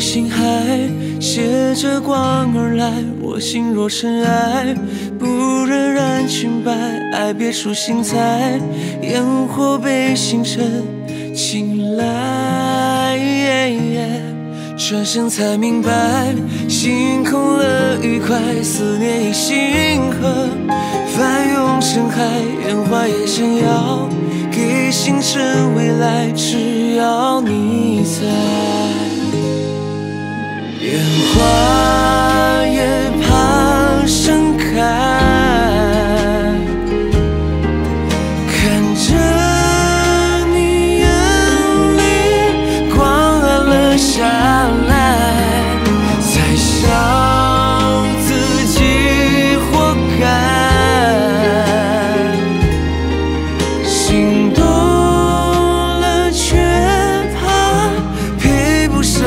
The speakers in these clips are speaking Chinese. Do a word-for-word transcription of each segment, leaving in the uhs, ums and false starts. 星海，携着光而来。我心若尘埃，不荏苒裙摆。爱别出心裁，烟火被星辰青睐。转身才明白，心空了愉快。思念已星河，翻涌成海，烟花也闪耀。给星辰未来，只要你在。 烟花也怕盛开，看着你眼里光暗了下来，才笑自己活该。心动了却怕配不上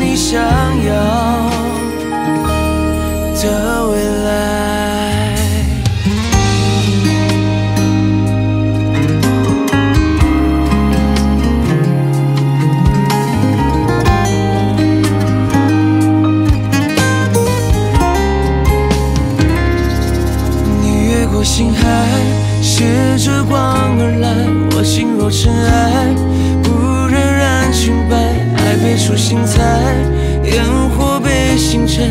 你想要。 的未来，你越过星海，携着光而来。我心若尘埃，不荏苒裙摆。爱别出心裁，烟火被星辰。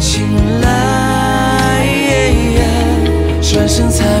醒来，转身才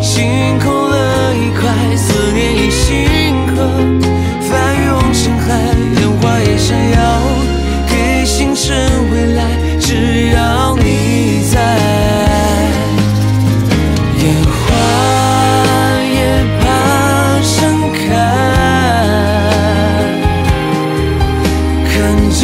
心空了一块，思念已星河，翻涌成海，烟花也闪耀，给星辰未来，只要你在。烟花也怕盛开，看着。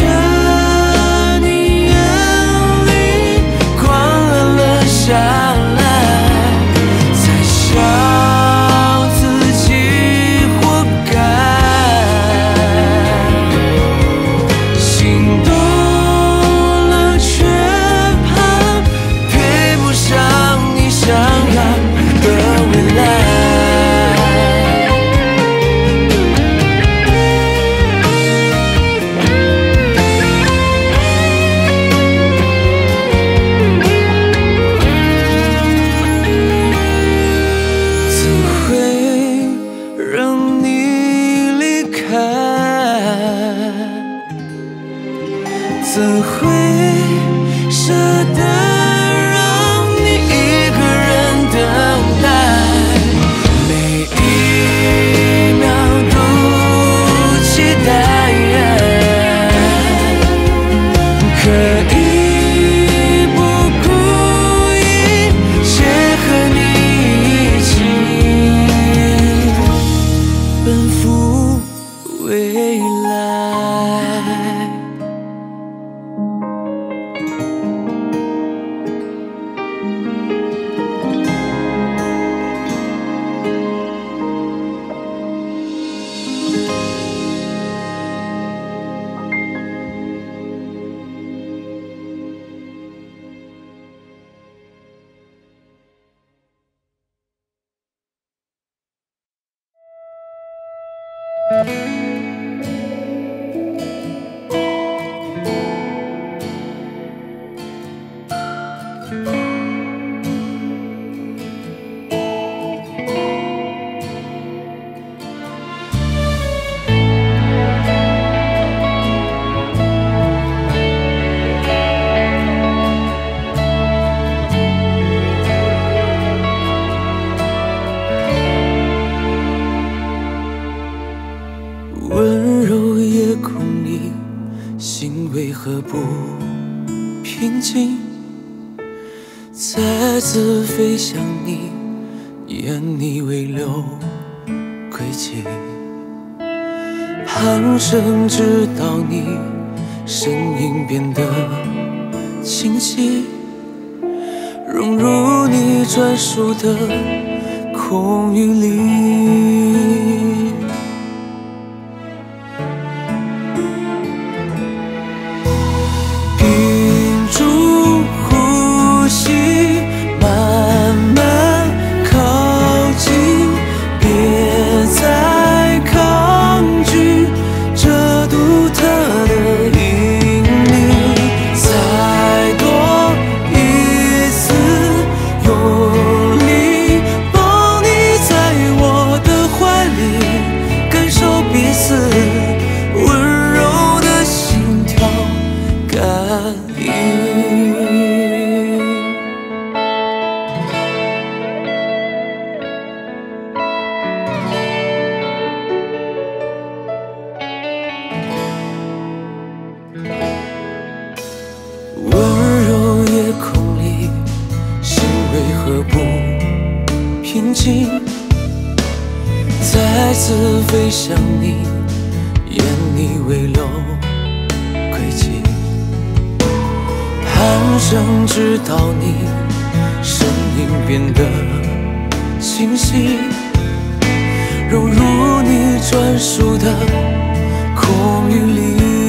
怎会舍得让你一个人等待？每一秒都期待，可以不顾一切和你一起奔赴未来。 再次飞向你，眼里未留轨迹。旁生知道你身影变得清晰，融入你专属的空域里。屏住呼吸。 别再抗拒这独特的。飞向你，眼里微露亏泣，寒声直到你声音变得清晰，融入你专属的空域里。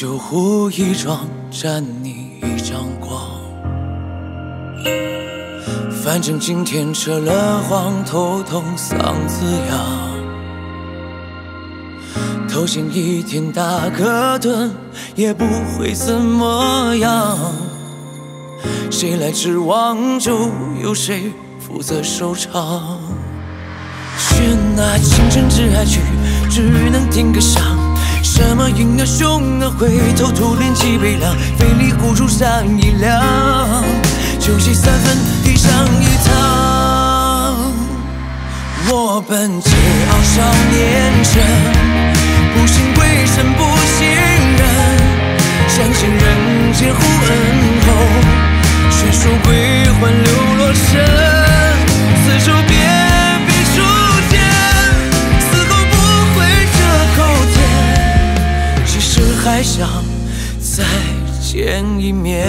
酒壶一装，沾你一张光。反正今天扯了谎，头痛嗓子痒。偷闲一天打个盹，也不会怎么样。谁来指望，就由谁负责收场。天哪，青春之爱曲，只能听个响。 什么硬啊凶啊，灰头土脸气悲凉，费力护住上一两，酒气三分地上一趟。我本桀骜少年神，不信鬼神不信人，相信人间忽恩厚，却说归还流落身，四周别。 还想再见一面。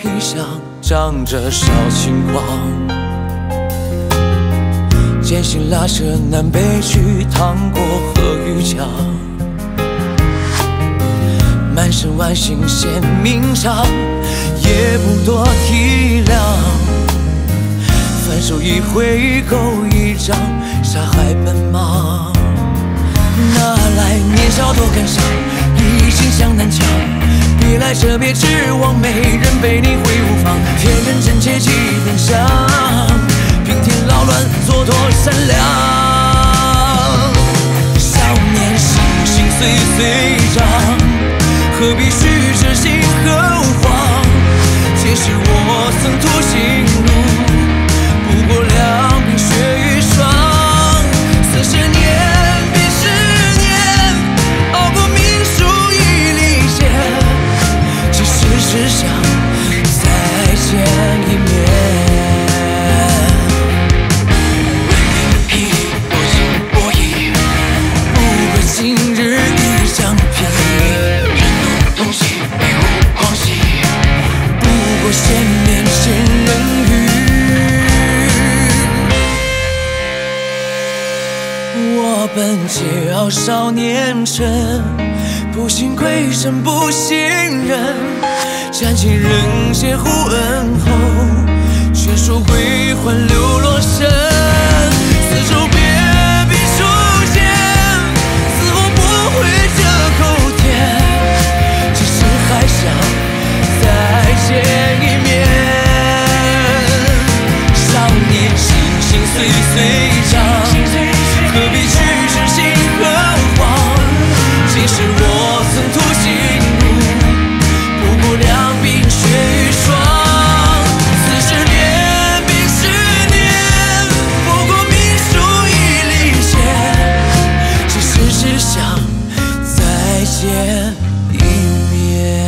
披上长着少轻狂，艰辛拉扯南北去，趟过河与江，满身万幸显名长，也不多体谅。反手一挥够一张，杀害奔忙，哪来年少多感伤，一心向南墙。 别来者别指望，没人被你会无妨。天真真切记分享，平添扰乱，蹉跎善良。少年心心岁岁长，何必须知心何妨？皆是我曾途行路，不过两鬓雪与霜。四十年便是。桀骜少年身，不信鬼神不信人，占尽人间忽恩后，却说鬼魂流落身。四周遍壁书剑，死活不悔这口甜，只是还想再见一面。少年心心岁岁长。 只想再见一面。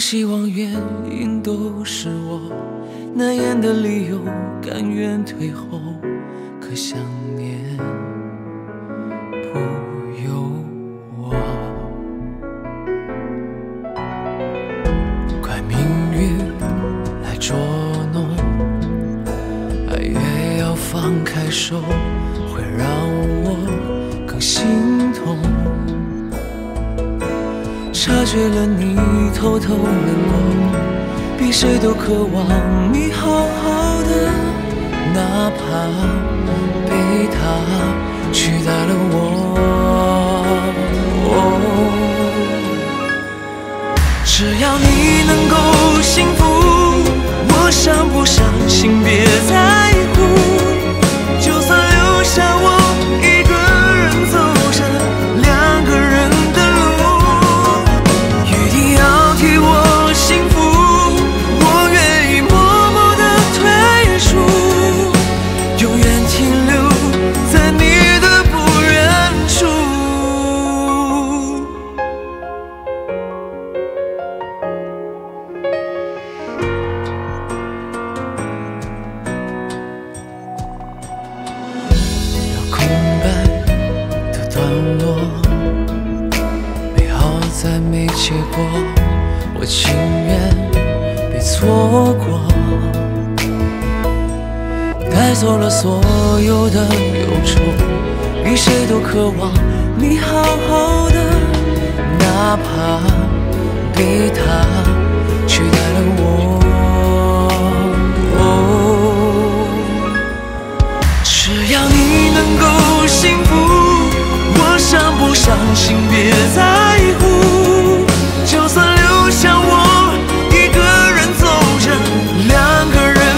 希望原因都是我难言的理由，甘愿退后。可想念不由我，怪命运来捉弄，爱越要放开手，会让我更心痛。 察觉了你偷偷难过，比谁都渴望你好好的，哪怕被他取代了我。哦、只要你能够幸福，我伤不伤心别在乎，就算留下我一个人走着，两个人。 走了所有的忧愁，比谁都渴望你好好的，哪怕被他取代了我。哦、只要你能够幸福，我伤不伤心别在乎，就算留下我一个人走着，两个人。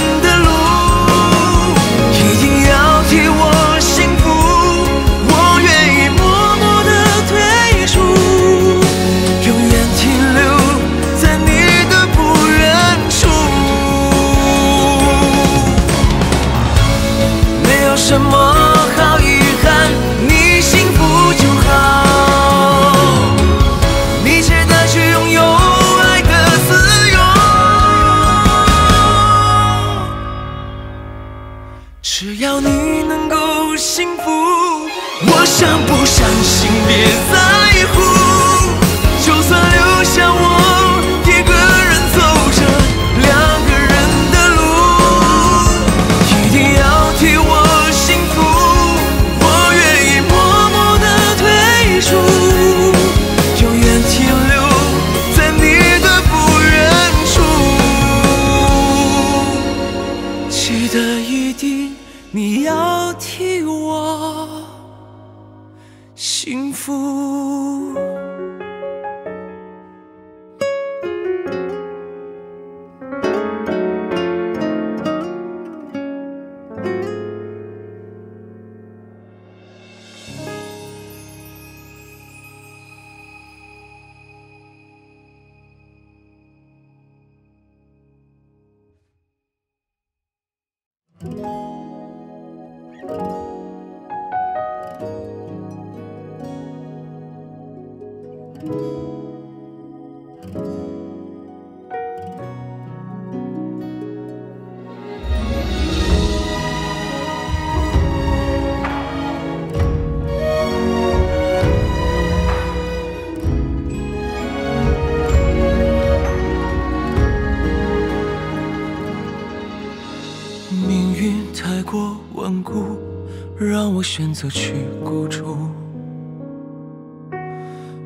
选择去孤注，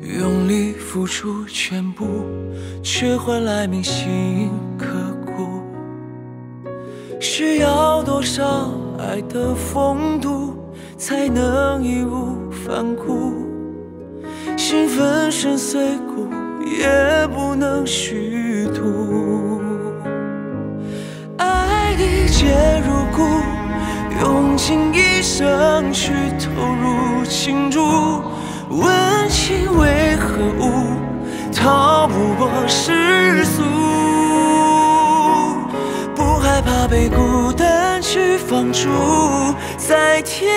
用力付出全部，却换来铭心刻骨。需要多少爱的风度，才能义无反顾？心粉身碎骨，也不能虚度。爱你皆入骨。 用尽一生去投入情注，温情为何物？逃不过世俗。不害怕被孤单去放逐，在天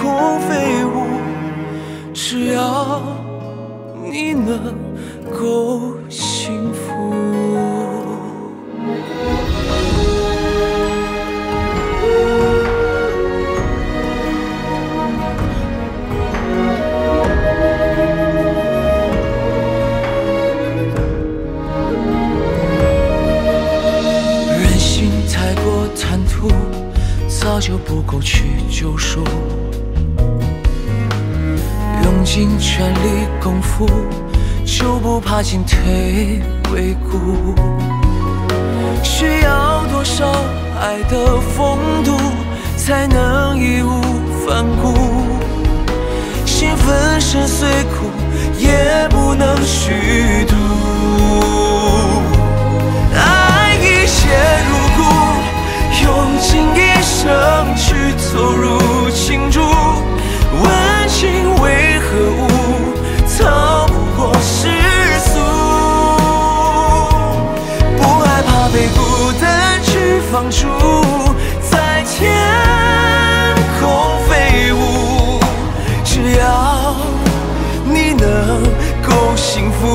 空飞舞，只要你能够幸福。 早就不够去救赎，用尽全力共赴，就不怕进退维谷。需要多少爱的风度，才能义无反顾？心粉身碎骨，也不能虚度。爱一切如故。 用尽一生去投入情注，温情为何物？逃不过世俗。不害怕被孤单去放逐，在天空飞舞，只要你能够幸福。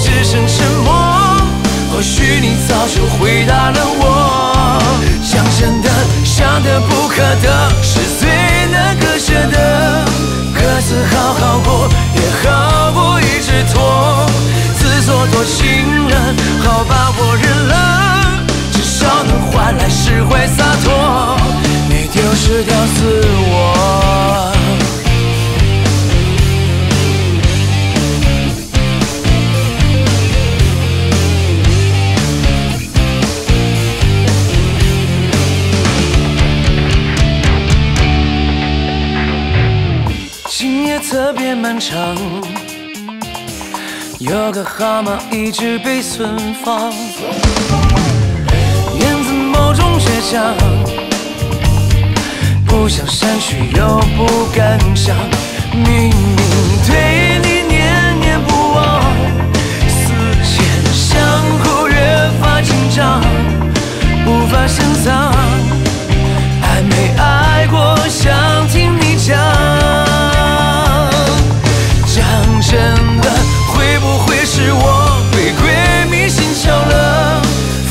只剩沉默，或许你早就回答了我。特别漫长。有个蛤蟆一直被存放，源自某种倔强，不想删去又不敢想，明明对你念念不忘，思前想后越发紧张，无法深藏，爱没爱过，想听你讲。 真的会不会是我被闺蜜心窍了，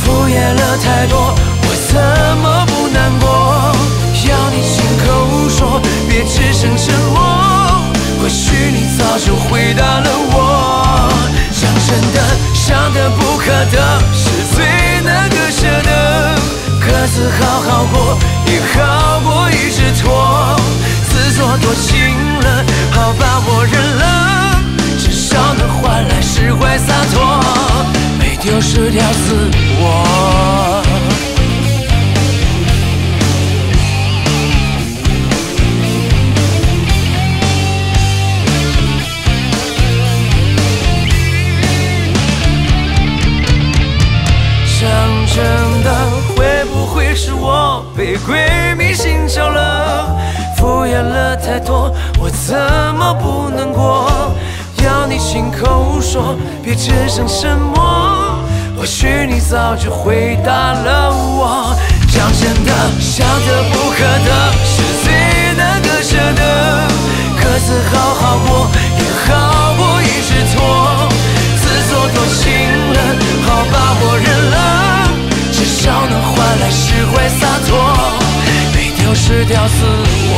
敷衍了太多，我怎么不难过？要你亲口说，别只剩沉默。或许你早就回答了我。讲真的，想得不可得是最难割舍的，各自好好过，也好过一直拖。自作多情了，好吧，我忍了。 少能换来释怀洒脱，没丢失掉自我。想真的，会不会是我被闺蜜心窍了？敷衍了太多，我怎么不难过？ 要你亲口说，别只剩沉默。或许你早就回答了我。讲真的，想得不可得是最难割舍的，各自好好过，也好过一直拖。自作多情了，好吧，我忍了，至少能换来释怀洒脱，没丢失掉自我。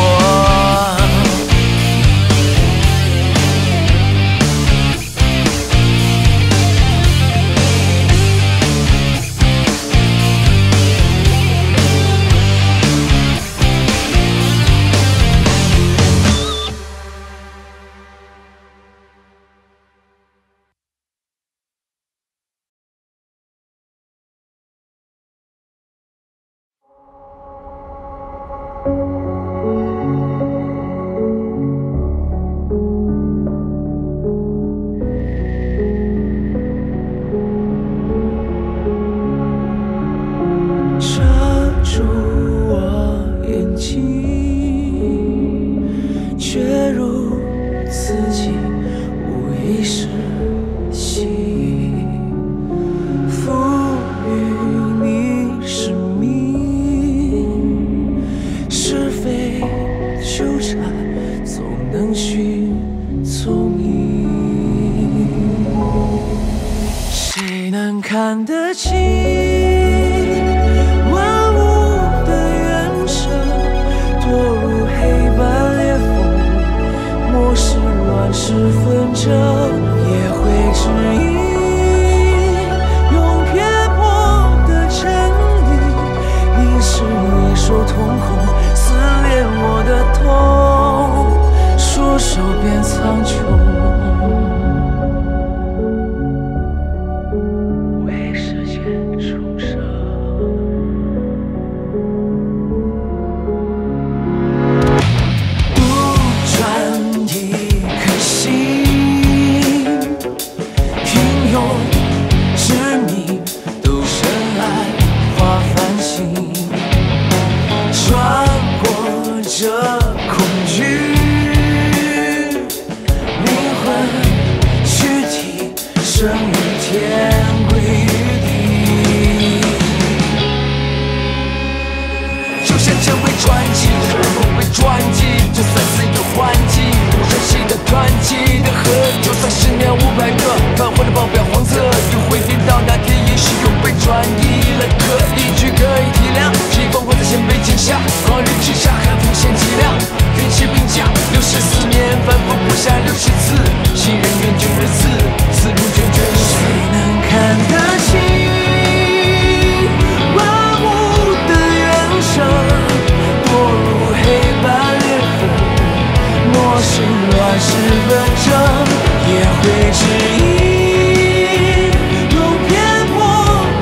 用偏颇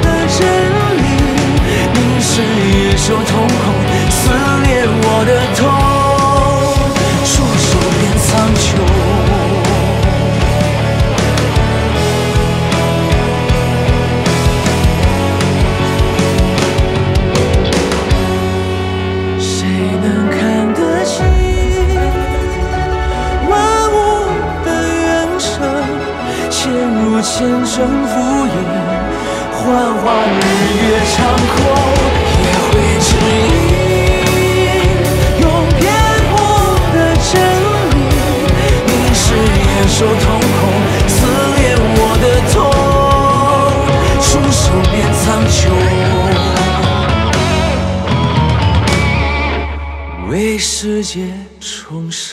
的真理，声敷衍，幻化日月长空也会指引，永辩不的真理，你是野兽瞳孔，撕裂我的痛，束手变苍穹，为世界重生。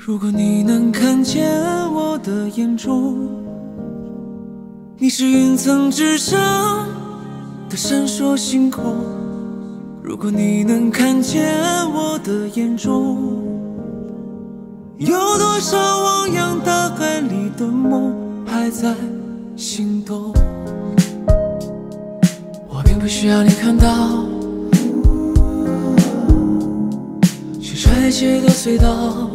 如果你能看见我的眼中，你是云层之上的闪烁星空。如果你能看见我的眼中，有多少汪洋大海里的梦还在心动？我并不需要你看到，是拆解的隧道。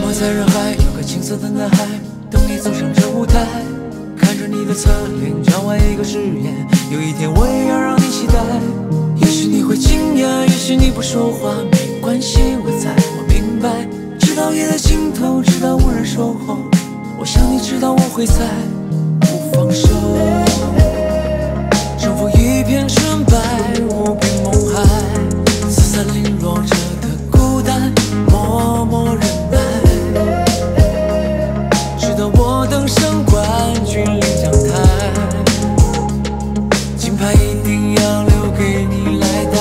我在人海，有个青涩的男孩，等你走上这舞台，看着你的侧脸，转弯一个誓言。有一天我也要让你期待，也许你会惊讶，也许你不说话，没关系，我在，我明白。直到夜的尽头，直到无人守候，我想你知道我会在，不放手。征服一片纯白，无边梦海，四散零落着的孤单，默默忍耐。 我登上冠军领奖台，金牌一定要留给你来带。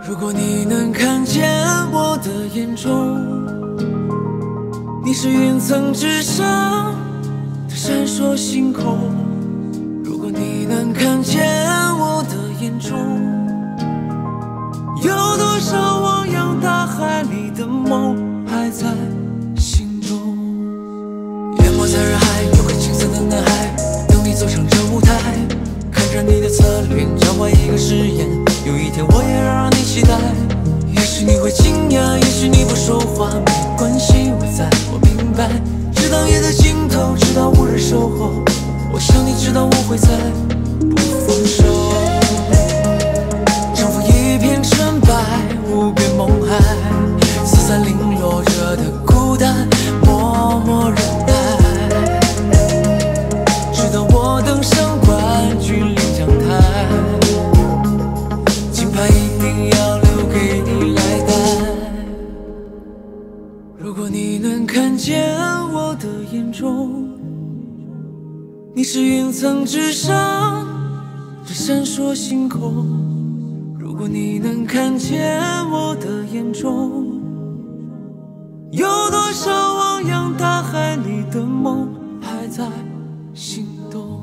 如果你能看见我的眼中，你是云层之上的闪烁星空。如果你能看见我的眼中，有多少汪洋大海里的梦还在？ 在人海，有个青涩的男孩，等你走上这舞台，看着你的侧脸，交换一个誓言。有一天我也要让你期待，也许你会惊讶，也许你不说话，没关系，我在，我明白。直到夜的尽头，直到无人守候，我想你知道我会在，不放手。征服一片纯白，无边梦海，四散零落着的孤单，默默忍耐。 登上冠军领奖台，金牌一定要留给你来带。如果你能看见我的眼中，你是云层之上的闪烁星空。如果你能看见我的眼中，有多少汪洋大海里的梦还在心中。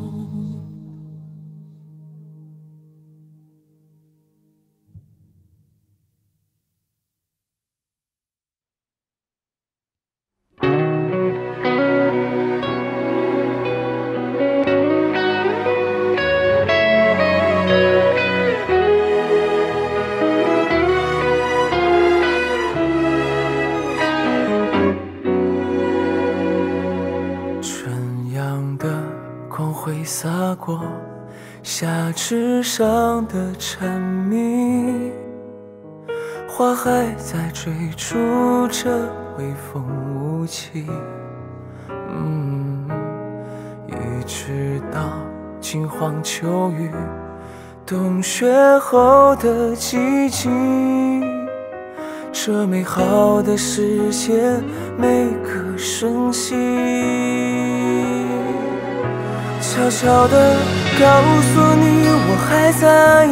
夏至上的蝉鸣，花还在追逐着微风无期。嗯，一直到金黄秋雨，冬雪后的寂静。这美好的世界，每个瞬息。 悄悄地告诉你，我还在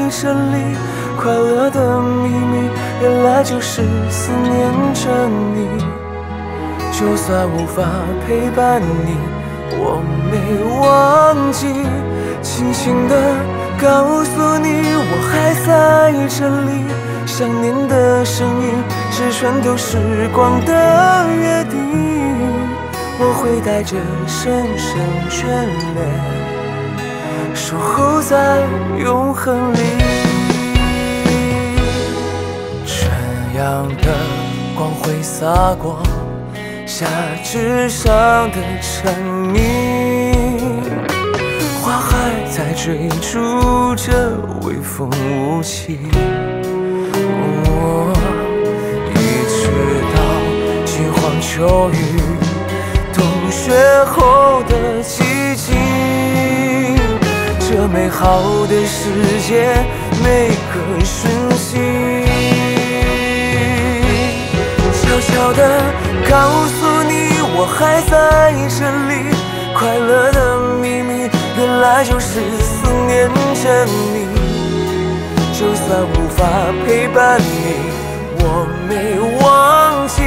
这里。快乐的秘密，原来就是思念着你。就算无法陪伴你，我没忘记。轻轻地告诉你，我还在这里。想念的声音，是穿透时光的约定。 我会带着深深眷恋，守候在永恒里。晨阳的光会洒过沙纸上的蝉鸣，花还在追逐着微风无情。我一直到饥荒秋雨，冬雪后的寂静，这美好的世界，每个瞬息。 悄悄地告诉你，我还在这里。快乐的秘密，原来就是思念着你。就算无法陪伴你，我没忘记。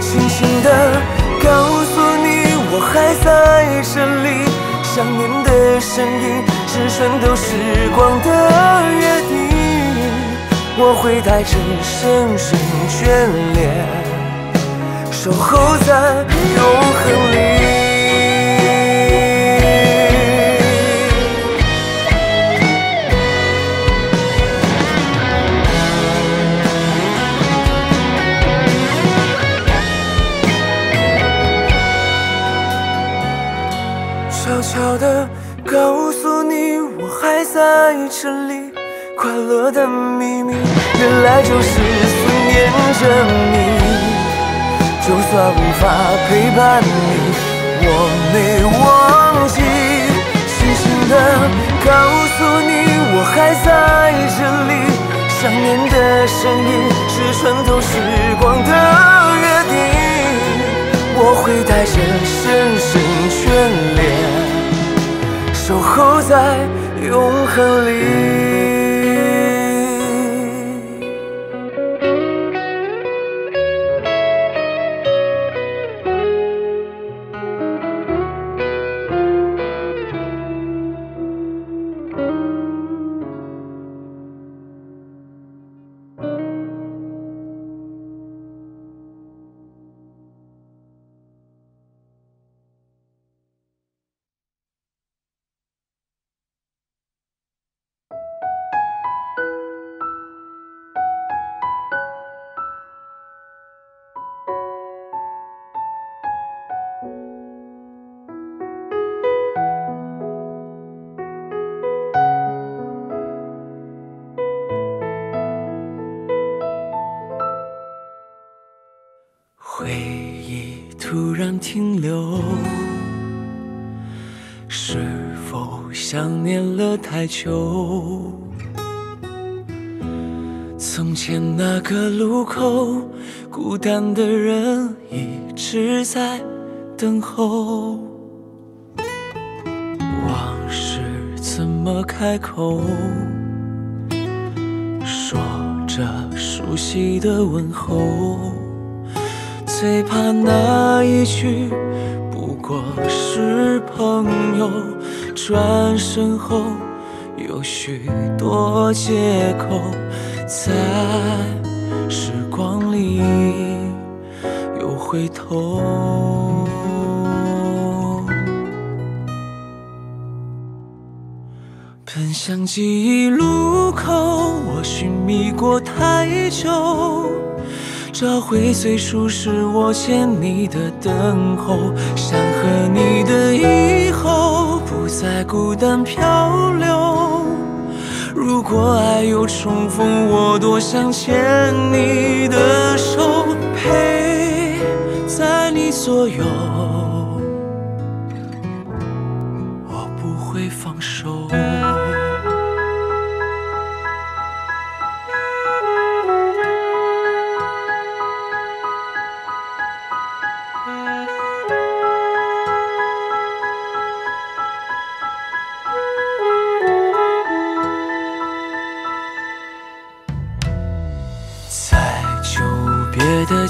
轻轻地告诉你，我还在这里。想念的声音，只存都是光的约定。我会带着深深眷恋。 守候在永恒里。 悄悄地告诉你，我还在这里。快乐的秘密，原来就是思念着你。 就算无法陪伴你，我没忘记。轻轻地告诉你，我还在这里。想念的声音，是穿透时光的约定。我会带着深深眷恋，守候在永恒里。 回忆突然停留，是否想念了太久？从前那个路口，孤单的人一直在等候。往事怎么开口？说着熟悉的问候。 最怕那一句不过是朋友，转身后有许多借口，在时光里又回头。奔向记忆路口，我寻觅过太久。 找回最初是我欠你的等候，想和你的以后不再孤单漂流。如果爱有重逢，我多想牵你的手，陪在你左右，我不会放手。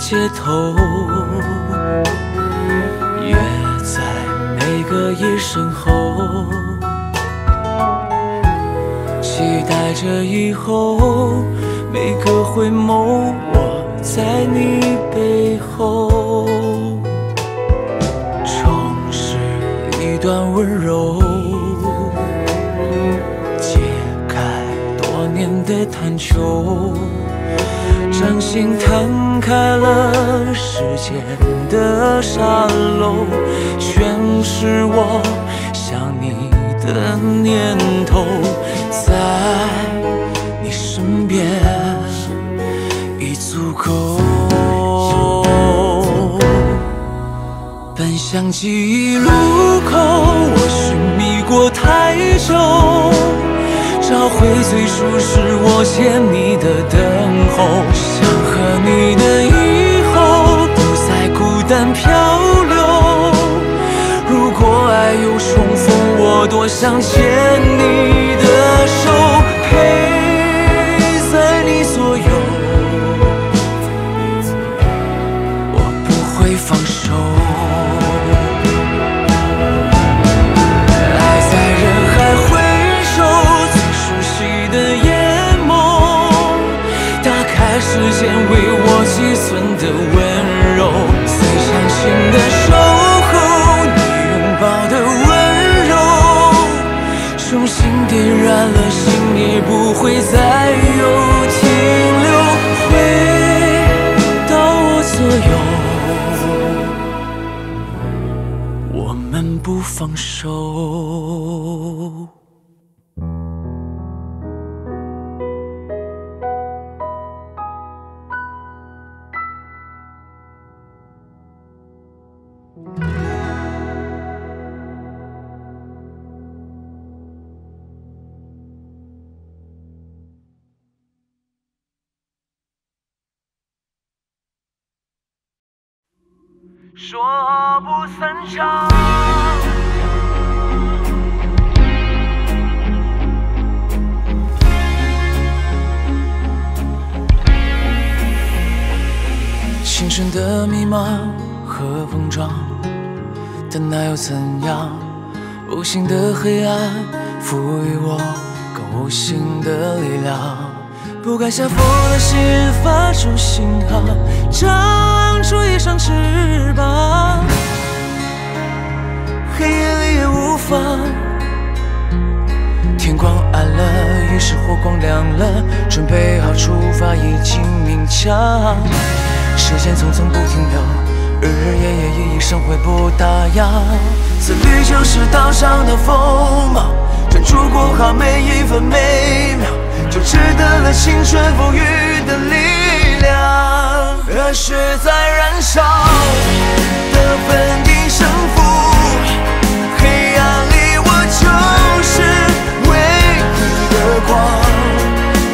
街头，也在每个夜身后，期待着以后每个回眸，我在你背后，重拾一段温柔，解开多年的探求。掌心摊开了时间的沙漏，全是我想你的念头，在你身边已足够。本想记忆路口，我寻觅过太久。 找回最初是我欠你的等候，想和你的以后不再孤单漂流。如果爱有重逢，我多想牵你的手，陪在你左右，我不会放手。 时间为我积存的温柔，最伤心的守候，你拥抱的温柔，重新点燃了心，也不会再有停留。回到我左右，我们不放手。 说好不散场。心声的迷茫和碰撞，但那又怎样？无形的黑暗赋予我更无形的力量。不该下风的心发出信号，长出一双翅膀。黑夜里也无妨。天光暗了，于是火光亮了，准备好出发，已经鸣枪。时间匆匆不停留，日日夜夜意义生活不打烊。自律就是岛上的风貌，专注过好每一分每秒。 就值得了青春风雨的力量。热血在燃烧，得分定胜负。黑暗里我就是唯一的光，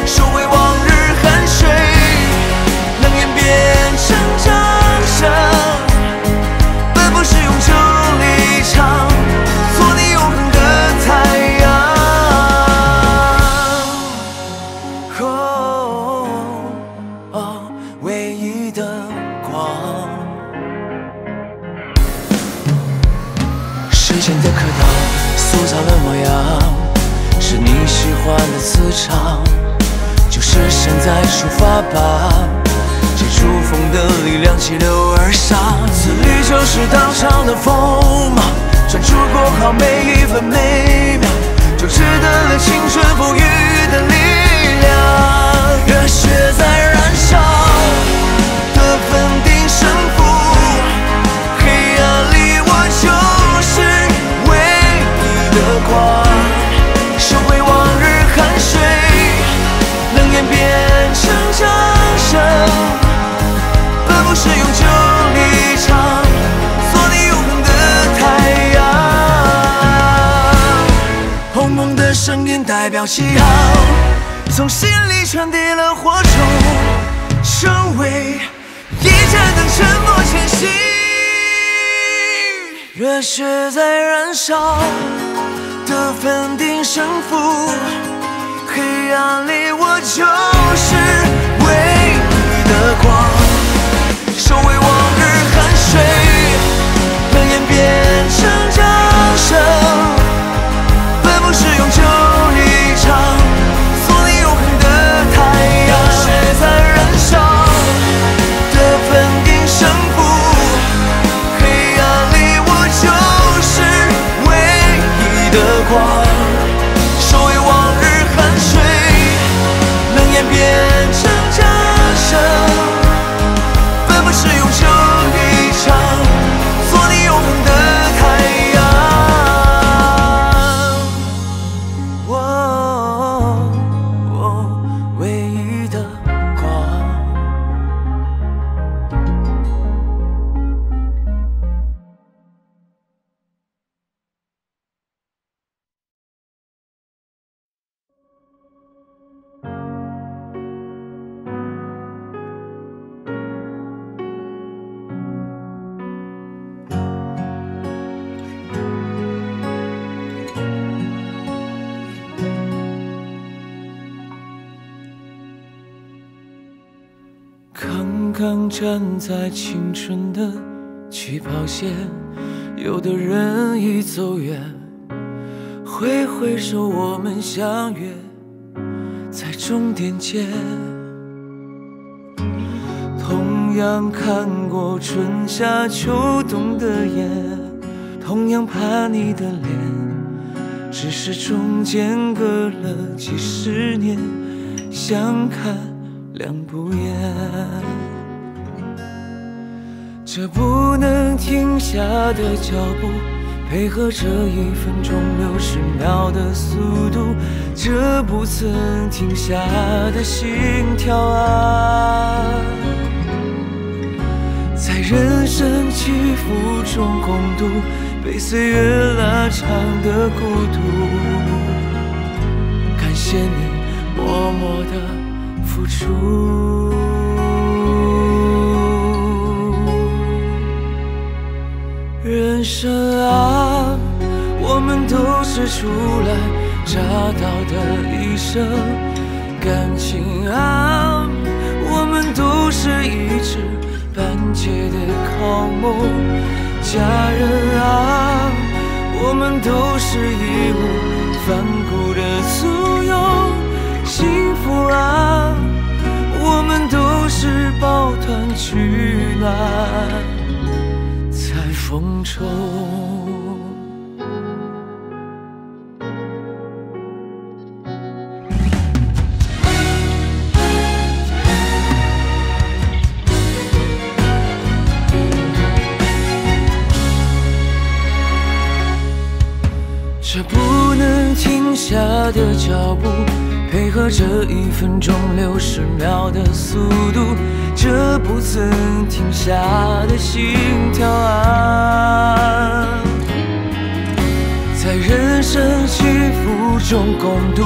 收回往日汗水，冷眼变成掌声。奔赴是永久离场，做你永恒的太阳。 换了磁场，就是现在出发吧！借助风的力量，急流而上。自律就是岛上的风貌，专注过好每一分每秒，就值得了青春风雨的力量。热血在燃烧，得分定胜负。黑暗里我就是唯一的光。 变成掌声，奔赴是永久离场，做你永恒的太阳。轰鸣的声音代表起航，从心里传递了火种，成为一盏灯，沉默前行。热血在燃烧，得分定胜负。 黑暗里，我就是唯一的光，收回往日汗水，冷眼变成掌声，奔赴是永久离场，做你永恒的太阳。热血在燃烧，得分定胜负。黑暗里，我就是唯一的光。 变成掌声。刚站在青春的起跑线，有的人已走远，挥挥手，我们相约在终点见。同样看过春夏秋冬的夜，同样盼你的脸，只是中间隔了几十年，相看两不厌。 这不能停下的脚步，配合着一分钟六十秒的速度，这不曾停下的心跳啊，在人生起伏中共度被岁月拉长的孤独。感谢你默默的付出。 人生啊，我们都是初来乍到的一生；感情啊，我们都是一支半截的靠梦；家人啊，我们都是义无反顾的簇拥；幸福啊，我们都是抱团取暖。 风中，这不能停下的脚步，配合着一分钟六十秒的速度。 这不曾停下的心跳啊，在人生起伏中共度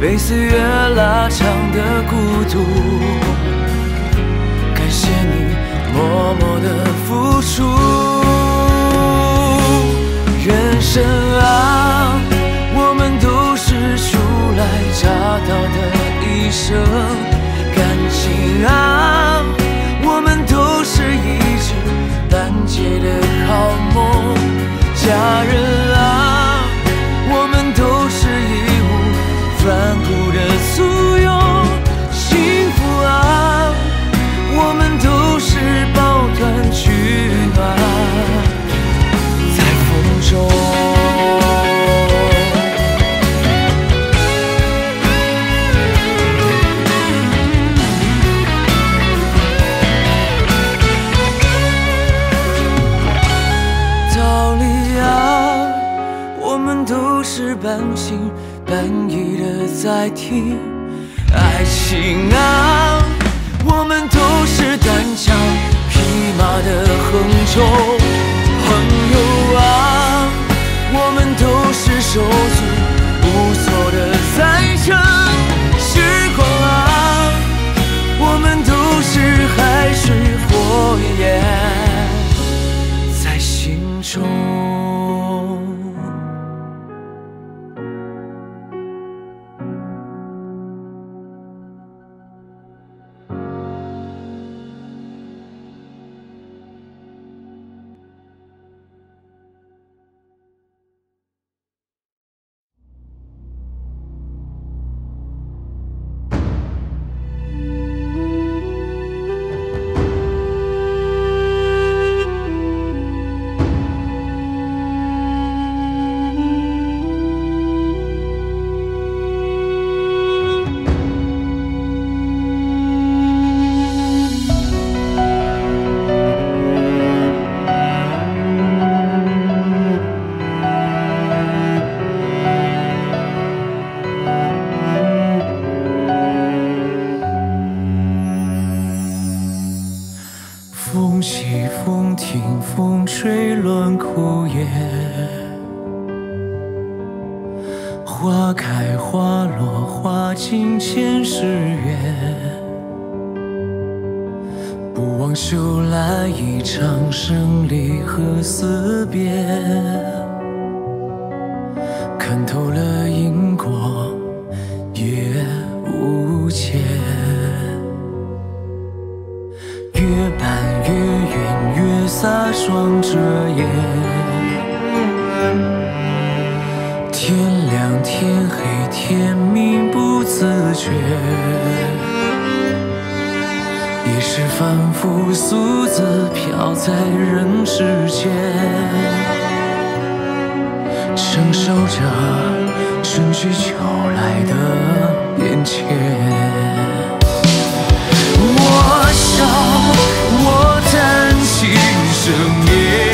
被岁月拉长的孤独。感谢你默默的付出，人生啊，我们都是初来乍到的一生，感情啊。 单结的好梦，家人啊，我们都是义无反顾的簇拥；幸福啊，我们都是抱团取暖，在风中。 半信半疑的在听，爱情啊，我们都是单枪匹马的横冲；朋友啊，我们都是手足无措的在撑；时光啊，我们都是海水火焰在心中。 月甜蜜不自觉，也是凡夫俗子飘在人世间，承受着顺其求来的变迁。我笑，我叹息生灭。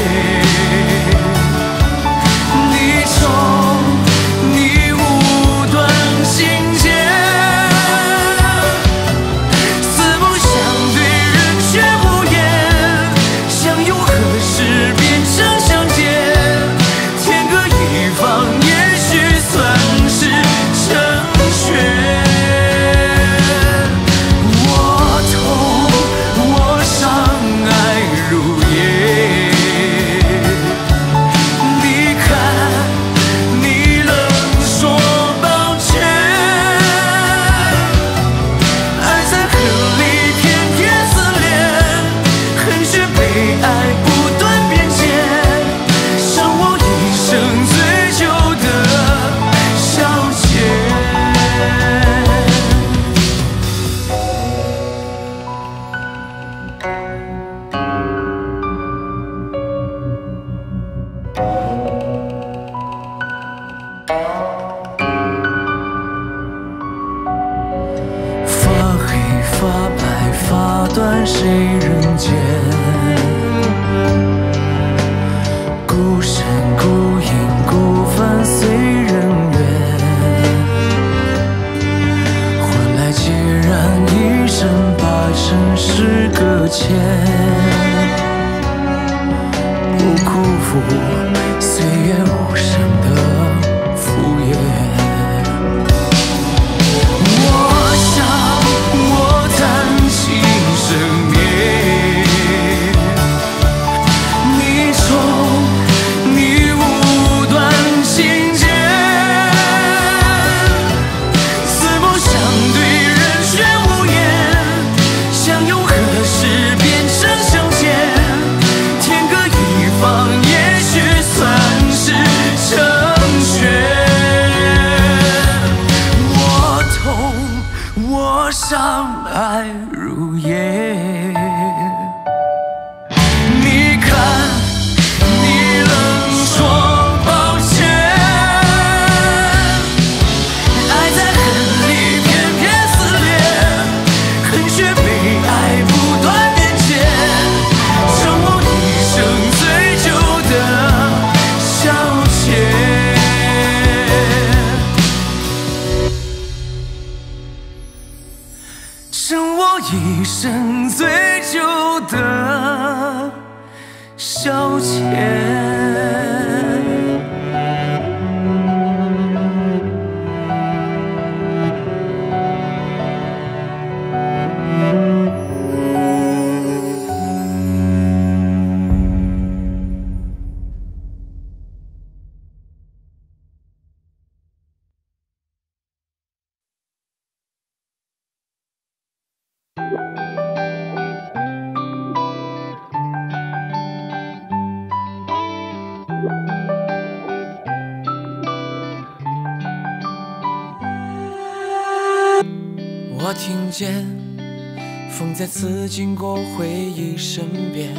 刺经过回忆身边，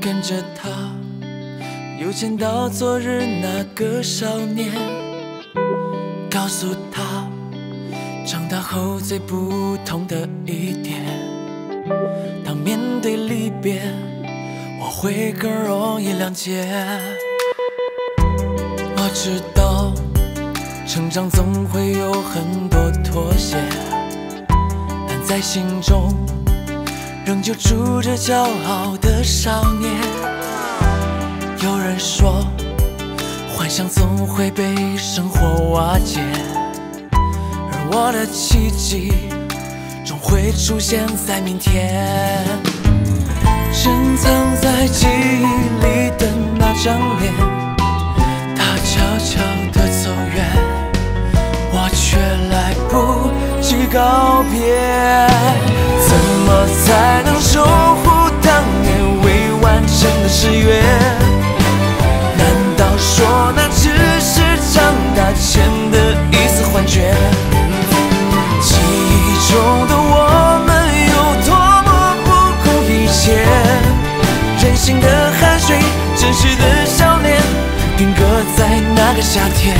跟着他，又见到昨日那个少年。告诉他，长大后最不同的一点，当面对离别，我会更容易谅解。我知道，成长总会有很多妥协。 在心中，仍旧住着骄傲的少年。有人说，幻想总会被生活瓦解，而我的奇迹，终会出现在明天。珍藏在记忆里的那张脸，它悄悄地走远。 我却来不及告别，怎么才能守护当年未完成的誓约？难道说那只是长大前的遗？个夏天。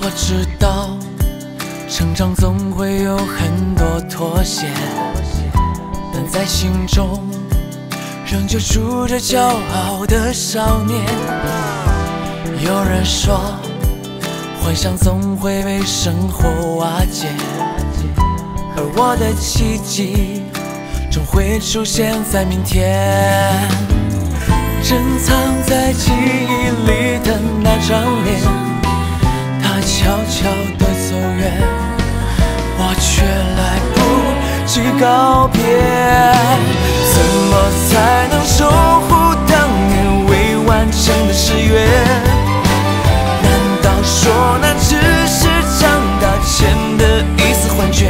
我知道，成长总会有很多妥协，但在心中仍旧住着骄傲的少年。有人说，幻想总会被生活瓦解，而我的奇迹终会出现在明天。珍藏在记忆里的那张脸，它悄悄地走远，我却来不及告别。怎么才能守护当年未完成的誓言？ 说那只是长大前的一丝幻觉，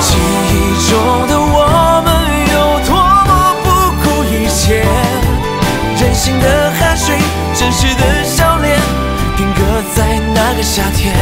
记忆中的我们有多么不顾一切，任性的汗水，真实的笑脸，定格在那个夏天。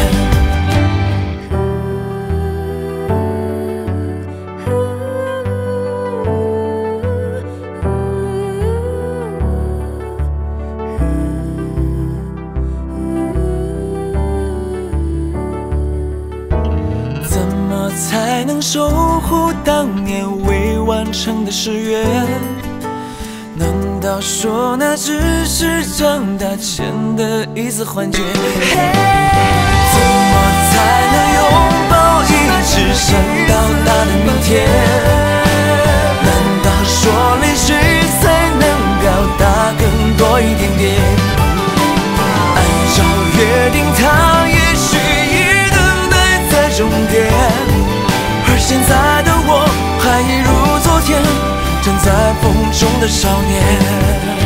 才能守护当年未完成的誓约？难道说那只是长大前的一丝幻觉？怎么才能拥抱一直想到达的明天？难道说泪水才能表达更多一点点？按照约定，它也许已等待在终点。 而现在的我，还一如昨天，站在风中的少年。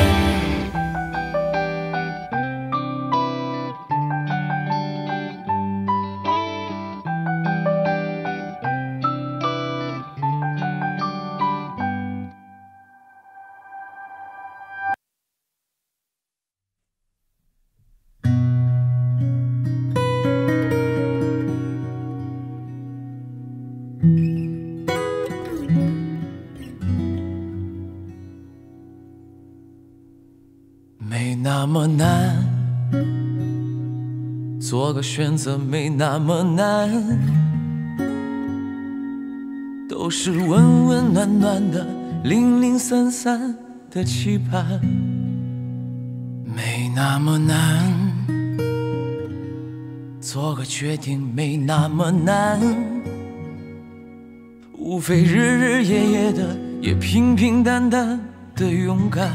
做个选择没那么难，都是温温暖暖的、零零散散的期盼，没那么难。做个决定没那么难，无非日日夜夜的，也平平淡淡的勇敢。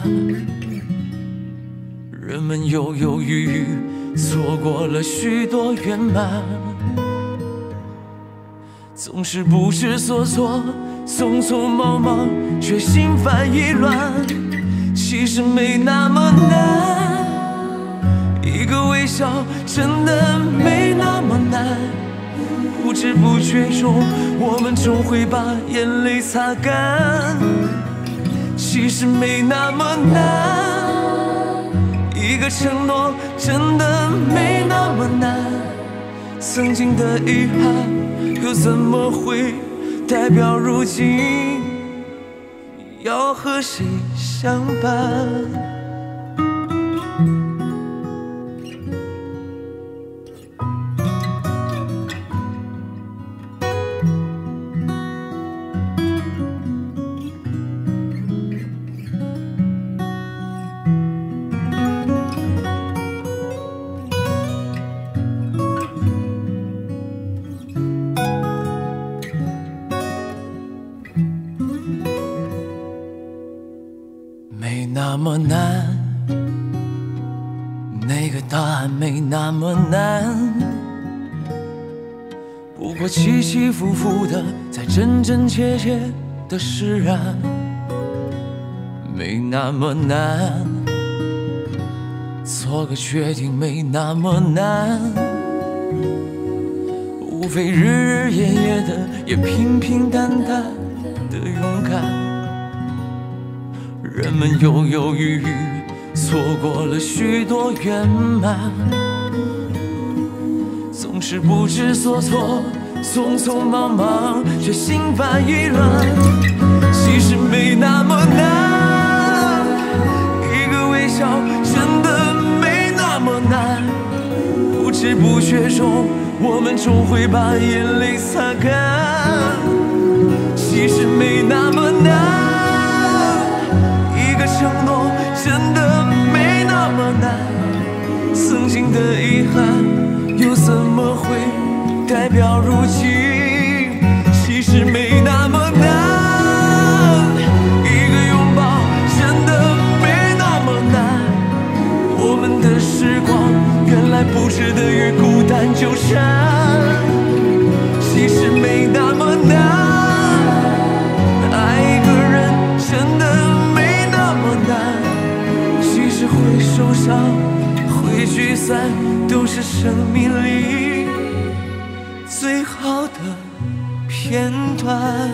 人们犹犹豫豫。 错过了许多圆满，总是不知所措，匆匆忙忙却心烦意乱。其实没那么难，一个微笑真的没那么难。不知不觉中，我们终会把眼泪擦干。其实没那么难。 一个承诺真的没那么难，曾经的遗憾又怎么会代表如今要和谁相伴？起起伏伏的，才真真切切的释然，没那么难。做个决定没那么难，无非日日夜夜的，也平平淡淡的勇敢。人们犹犹豫豫，错过了许多圆满。是不知所措，匆匆忙忙，却心烦意乱。其实没那么难，一个微笑真的没那么难。不知不觉中，我们终会把眼泪擦干。其实没那么难，一个承诺真的没那么难。曾经的遗憾。 又怎么会代表如今？其实没那么难，一个拥抱真的没那么难。我们的时光原来不值得与孤单纠缠。其实没那么难，爱一个人真的没那么难。其实会受伤。 会聚散都是生命里最好的片段。